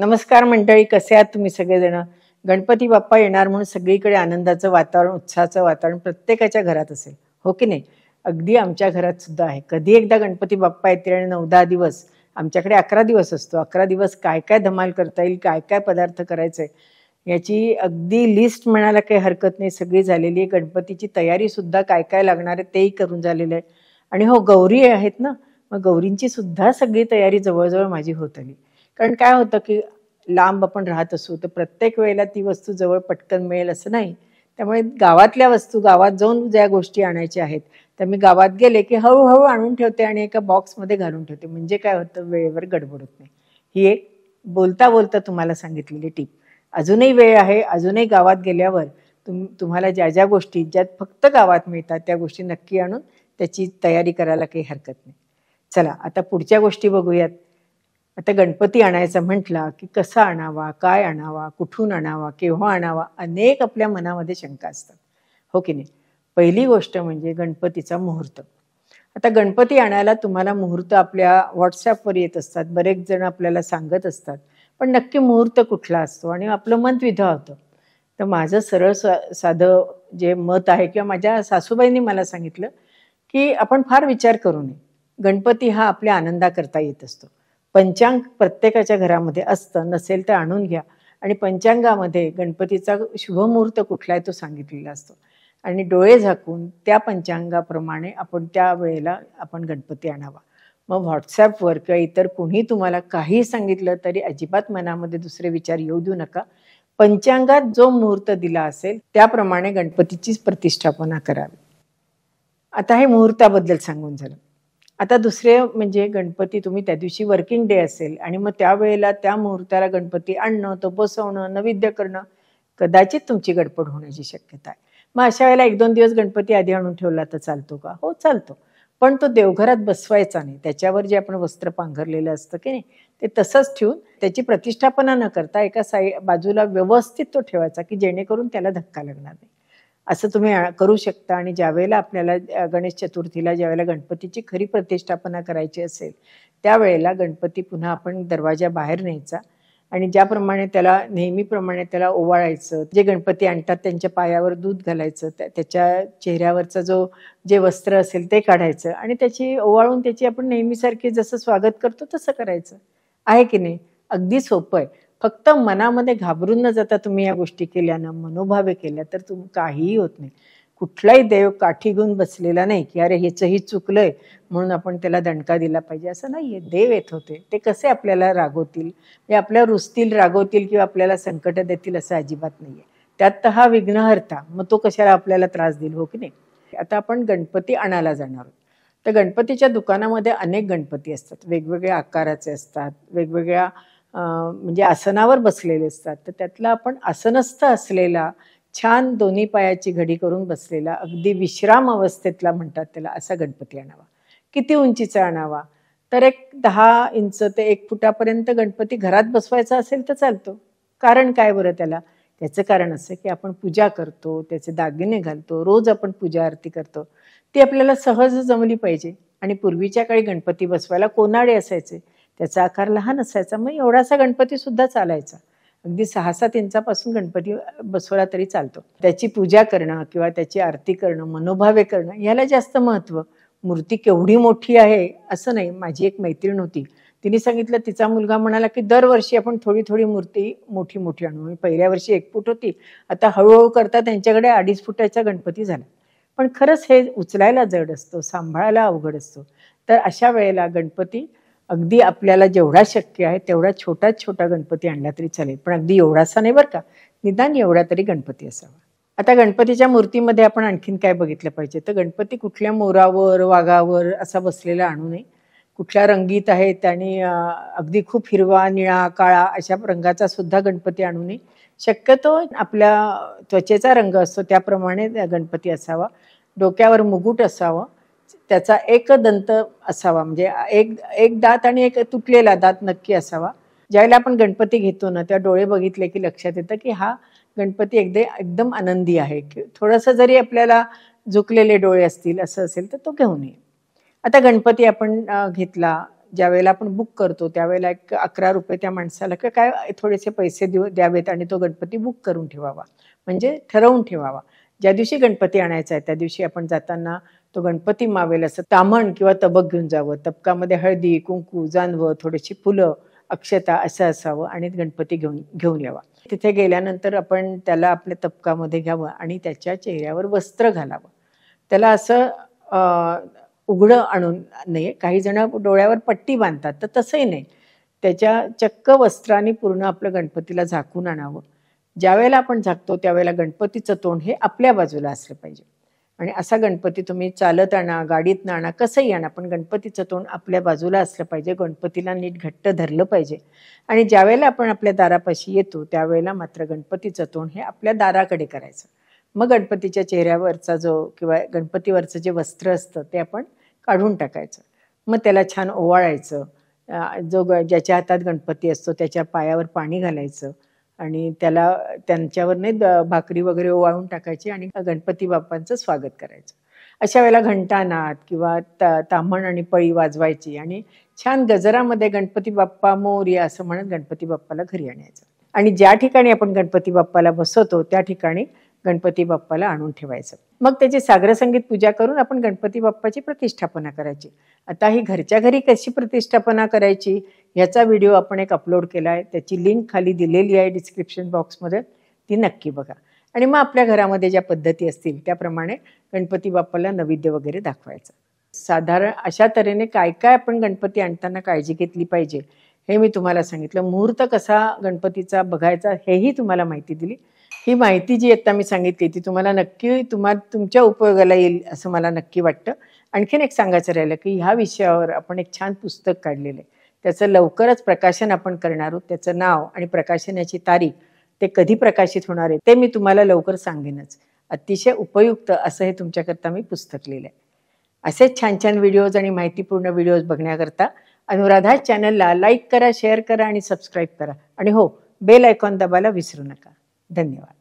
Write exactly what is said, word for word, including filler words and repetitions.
नमस्कार मंडळी, कसे आहात तुम्ही सगळेजण। गणपती बाप्पा येणार म्हणून सगळीकडे आनंदाचं वातावरण, उत्साहाचं वातावरण प्रत्येकाच्या घरात असेल, हो की नाही। अगदी आमच्या घरात सुद्धा आहे। कधी एकदा गणपती बाप्पा येते आणि नऊ दहा दिवस, आमच्याकडे अकरा दिवस असतो। अकरा दिवस काय काय धमाल करता येईल, काय काय पदार्थ करायचे याची अगदी लिस्ट म्हणायला काही हरकत नाही, सगळी झालेली आहे। गणपतीची तयारी सुद्धा काय काय लागणार आहे तेही करून झालेलं आहे। आणि हो, गौरी आहेत ना, मग गौरींची सुद्धा सगळी तयारी जवळजवळ माझी होत आली। कारण काय होतं की लांब आपण राहत असू तर प्रत्येक वेळेला ती वस्तू जवळ पटकन मिळेल असं नाही, त्यामुळे गावातल्या वस्तू, गावात जाऊन ज्या गोष्टी आणायच्या आहेत तर मी गावात गेले की हळूहळू आणून ठेवते आणि एका बॉक्समध्ये घालून ठेवते, म्हणजे काय होतं, वेळेवर गडबड होत नाही। ही एक बोलता बोलता तुम्हाला सांगितलेली टीप। अजूनही वेळ आहे, अजूनही गावात गेल्यावर तुम तुम्हाला ज्या ज्या गोष्टी ज्यात फक्त गावात मिळतात त्या गोष्टी नक्की आणून त्याची तयारी करायला काही हरकत नाही। चला आता पुढच्या गोष्टी बघूयात। आता गणपती आणायचा म्हटला की कसा आणावा, काय आणावा, कुठून आणावा, केव्हा आणावा, अनेक आपल्या मनामध्ये शंका असतात, हो की नाही। पहिली गोष्ट म्हणजे गणपतीचा मुहूर्त। आता गणपती आणायला तुम्हाला मुहूर्त आपल्या व्हॉट्सॲपवर येत असतात, बरेच जण आपल्याला सांगत असतात, पण नक्की मुहूर्त कुठला असतो आणि आपलं मत विधा होतं। तर माझं सरळ साधं जे मत आहे किंवा माझ्या सासूबाईंनी मला सांगितलं की आपण फार विचार करू नये, गणपती हा आपल्या आनंदाकरता येत असतो। पंचांग प्रत्येकाच्या घरामध्ये असतं, नसेल तर आणून घ्या, आणि पंचांगामध्ये गणपतीचा शुभमुहूर्त कुठला आहे तो सांगितलेला असतो आणि डोळे झाकून त्या पंचांगाप्रमाणे आपण त्या वेळेला आपण गणपती आणावा। मग व्हॉट्सॲपवर किंवा इतर कोणी तुम्हाला काही सांगितलं तरी अजिबात मनामध्ये दुसरे विचार येऊ देऊ नका। पंचांगात जो मुहूर्त दिला असेल त्याप्रमाणे गणपतीची प्रतिष्ठापना करावी। आता हे मुहूर्ताबद्दल सांगून झालं। आता दुसरे म्हणजे गणपती तुम्ही त्या दिवशी वर्किंग डे असेल आणि मग त्यावेळेला त्या मुहूर्ताला गणपती आणणं, तो बसवणं, नैवेद्य करणं, कदाचित तुमची गडबड होण्याची शक्यता आहे। मग अशा वेळेला एक दोन दिवस गणपती आधी आणून ठेवला तर चालतो का, हो चालतो, पण तो देवघरात बसवायचा नाही। त्याच्यावर जे आपण वस्त्र पांघरलेलं असतं की नाही ते तसंच ठेवून त्याची प्रतिष्ठापना न करता एका साई बाजूला व्यवस्थित तो ठेवायचा की जेणेकरून त्याला धक्का लागणार नाही, असं तुम्ही करू शकता। आणि ज्यावेळेला आपल्याला गणेश चतुर्थीला ज्यावेळेला गणपतीची खरी प्रतिष्ठापना करायची असेल त्यावेळेला गणपती पुन्हा आपण दरवाजा बाहेर न्यायचा आणि ज्याप्रमाणे त्याला नेहमीप्रमाणे त्याला ओवाळायचं, जे गणपती आणतात त्यांच्या पायावर दूध घालायचं, त्याच्या चेहऱ्यावरचा जो जे वस्त्र असेल ते काढायचं आणि त्याची ओवाळून त्याची आपण नेहमीसारखी जसं स्वागत करतो तसं करायचं आहे की नाही। अगदी सोपं आहे, फक्त मनामध्ये घाबरून न जाता तुम्ही या गोष्टी केल्यानं, मनोभावे केल्या तर तुम काहीही होत नाही। कुठलाही देव काठी घेऊन बसलेला नाही की अरे हेचंही चुकलंय म्हणून आपण त्याला दणका दिला पाहिजे, असं नाही आहे। देव येत होते, ते कसे आपल्याला रागवतील, ते आपल्या रुसतील, रागवतील किंवा आपल्याला संकट देतील असं अजिबात नाही आहे। त्यात हा विघ्नहर्ता, मग तो कशाला आपल्याला त्रास देईल, हो की नाही। आता आपण गणपती आणायला जाणार आहोत तर गणपतीच्या दुकानामध्ये अनेक गणपती असतात, वेगवेगळ्या आकाराचे असतात, वेगवेगळ्या म्हणजे आसनावर बसलेले असतात। तर त्यातला आपण आसनस्थ असलेला, छान दोन्ही पायाची घडी करून बसलेला, अगदी विश्राम अवस्थेतला म्हणतात त्याला, असा गणपती आणावा। किती उंचीचा आणावा, तर एक दहा इंच ते एक फुटापर्यंत गणपती घरात बसवायचा असेल तर चालतो। कारण काय बरं त्याला, त्याचं कारण असं की आपण पूजा करतो, त्याचे दागिने घालतो, रोज आपण पूजा आरती करतो, ती आपल्याला सहज जमली पाहिजे। आणि पूर्वीच्या काळी गणपती बसवायला कोनाडे असायचे, त्याचा आकार लहान असायचा, मग एवढासा गणपती सुद्धा चालायचा, अगदी सहा सात इंचापासून गणपती बसवला तरी चालतो। त्याची पूजा करणं किंवा त्याची आरती करणं मनोभावे करणं याला जास्त महत्त्व। मूर्ती केवढी मोठी आहे असं नाही। माझी एक मैत्रीण होती, तिने सांगितलं, तिचा मुलगा म्हणाला की दरवर्षी आपण थोडी थोडी मूर्ती मोठी मोठी आणू। पहिल्या वर्षी एक फूट होती, आता हळूहळू करता त्यांच्याकडे अडीच फुटाचा गणपती झाला। पण खरंच हे उचलायला जड असतो, सांभाळायला अवघड असतो। तर अशा वेळेला गणपती अगदी आपल्याला जेवढा शक्य आहे तेवढा छोटा छोटा गणपती आणला तरी चालेल, पण अगदी एवढासा नाही बरं का, निदान एवढा तरी गणपती असावा। आता गणपतीच्या मूर्तीमध्ये आपण आणखीन काय बघितलं पाहिजे, तर गणपती कुठल्या मोरावर, वाघावर असा बसलेला आणू नये। कुठल्या रंगीत आहेत आणि अगदी खूप हिरवा, निळा, काळा अशा रंगाचा सुद्धा गणपती आणू नये। शक्यतो आपल्या त्वचेचा रंग असतो त्याप्रमाणे गणपती असावा। डोक्यावर मुकुट असावा, त्याचा एक दंत असावा, म्हणजे एक एक दात आणि एक तुटलेला दात नक्की असावा। ज्यावेळेला आपण गणपती घेतो ना त्या डोळे बघितले की लक्षात येतं की हा गणपती एकदा एकदम आनंदी आहे। की थोडंसं जरी आपल्याला झुकलेले डोळे असतील असं असेल तर तो घेऊ नये। आता गणपती आपण घेतला ज्यावेळेला आपण बुक करतो त्यावेळेला एक अकरा रुपये त्या माणसाला काय थोडेसे पैसे द्यावेत आणि तो गणपती बुक करून ठेवावा, म्हणजे ठरवून ठेवावा। ज्या दिवशी गणपती आणायचा आहे त्या दिवशी आपण जाताना तो गणपती मावेल असं तामण किंवा तबक घेऊन जावं। तबकामध्ये हळदी कुंकू जानवं थोडीशी फुलं अक्षता असं असावं आणि गणपती घेऊन घेऊन यावा। तिथे गेल्यानंतर आपण त्याला आपल्या तबकामध्ये घ्यावं आणि त्याच्या चेहऱ्यावर वस्त्र घालावं। त्याला असं उघड आणून नाही, काही जण डोळ्यावर पट्टी बांधतात तर तसंही नाही, त्याच्या चक्क वस्त्राने पूर्ण आपलं गणपतीला झाकून आणावं। ज्यावेळेला आपण झाकतो त्यावेळेला गणपतीचं तोंड हे आपल्या बाजूला असलं पाहिजे आणि असा गणपती तुम्ही चालत आणा गाडीत आणा कसंही आणा पण गणपतीचं तोंड आपल्या बाजूला असलं पाहिजे, गणपतीला नीट घट्ट धरलं पाहिजे। आणि ज्यावेळेला आपण आपल्या दारापाशी येतो त्यावेळेला मात्र गणपतीचं तोंड हे आपल्या दाराकडे करायचं। मग गणपतीच्या चेहऱ्यावरचा जो किंवा गणपतीवरचं जे वस्त्र असतं ते आपण काढून टाकायचं। मग त्याला छान ओवाळायचं, जो ज्याच्या हातात गणपती असतो त्याच्या पायावर पाणी घालायचं आणि त्याला त्यांच्यावर नाही भाकरी वगैरे ओवाळून टाकायची आणि गणपती बाप्पांचं स्वागत करायचं। अशा वेळेला घंटानाद किंवा ताम्हण आणि पळी वाजवायची आणि छान गजरामध्ये गणपती बाप्पा मोरया असं म्हणत गणपती बाप्पाला घरी आणायचं आणि ज्या ठिकाणी आपण गणपती बाप्पाला बसवतो त्या ठिकाणी गणपती बाप्पाला आणून ठेवायचं। मग त्याची सागर संगीत पूजा करून आपण गणपती बाप्पाची प्रतिष्ठापना करायची। आता ही घरच्या घरी कशी प्रतिष्ठापना करायची याचा व्हिडिओ आपण एक अपलोड केला आहे, त्याची लिंक खाली दिलेली आहे डिस्क्रिप्शन बॉक्समध्ये, ती नक्की बघा। आणि मग आपल्या घरामध्ये ज्या पद्धती असतील त्याप्रमाणे गणपती बाप्पाला नैवेद्य वगैरे दाखवायचं। साधारण अशा तऱ्हेने काय काय आपण गणपती आणताना काळजी घेतली पाहिजे हे मी तुम्हाला सांगितलं। मुहूर्त कसा गणपतीचा बघायचा हेही तुम्हाला माहिती दिली। ही माहिती जी आता मी सांगितली ती तुम्हाला नक्की तुम्हाला तुमच्या उपयोगाला येईल असं मला नक्की वाटतं। आणखीन एक सांगायचं राहिलं की ह्या विषयावर आपण एक छान पुस्तक काढलेलं आहे, त्याचं लवकरच प्रकाशन आपण करणार आहोत। त्याचं नाव आणि प्रकाशनाची तारीख ते कधी प्रकाशित होणार आहे ते मी तुम्हाला लवकर सांगेनच। अतिशय उपयुक्त असं हे तुमच्याकरता मी पुस्तक लिहिलं आहे। असेच छान छान व्हिडिओज आणि माहितीपूर्ण व्हिडिओज बघण्याकरता अनुराधा चॅनलला लाईक करा, शेअर करा आणि सबस्क्राईब करा आणि हो बेल आयकॉन दाबायला विसरू नका। धन्यवाद।